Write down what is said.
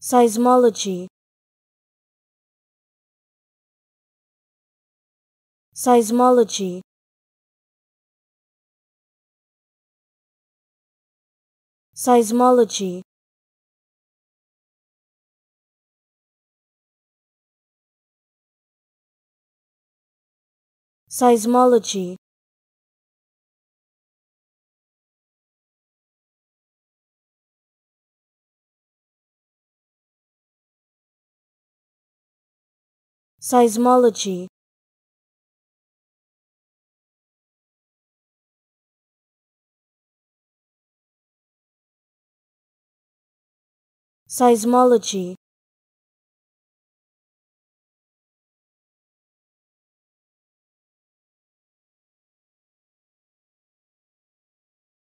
Seismology. Seismology. Seismology. Seismology. Seismology. Seismology.